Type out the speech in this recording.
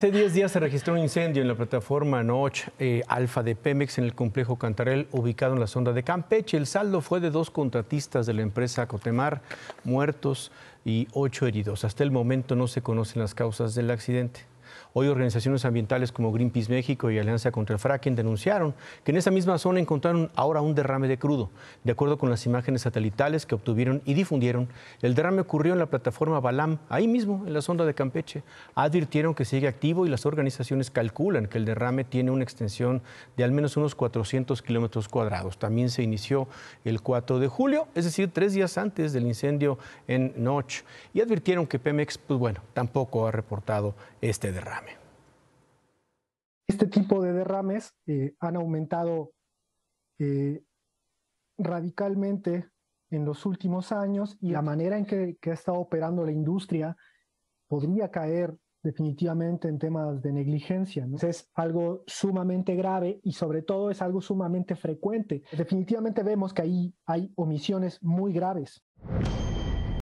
Hace 10 días se registró un incendio en la plataforma Noche Alfa de Pemex en el complejo Cantarell, ubicado en la Sonda de Campeche. El saldo fue de 2 contratistas de la empresa Cotemar, muertos y 8 heridos. Hasta el momento no se conocen las causas del accidente. Hoy organizaciones ambientales como Greenpeace México y Alianza contra el Fracking denunciaron que en esa misma zona encontraron ahora un derrame de crudo. De acuerdo con las imágenes satelitales que obtuvieron y difundieron, el derrame ocurrió en la plataforma Balam, ahí mismo, en la Sonda de Campeche. Advirtieron que sigue activo y las organizaciones calculan que el derrame tiene una extensión de al menos unos 400 kilómetros cuadrados. También se inició el 4 de julio, es decir, 3 días antes del incendio en Noche. Y advirtieron que Pemex, pues bueno, tampoco ha reportado este derrame. Este tipo de derrames han aumentado radicalmente en los últimos años, y la manera en que ha estado operando la industria podría caer definitivamente en temas de negligencia, ¿no? Es algo sumamente grave y sobre todo es algo sumamente frecuente. Definitivamente vemos que ahí hay omisiones muy graves.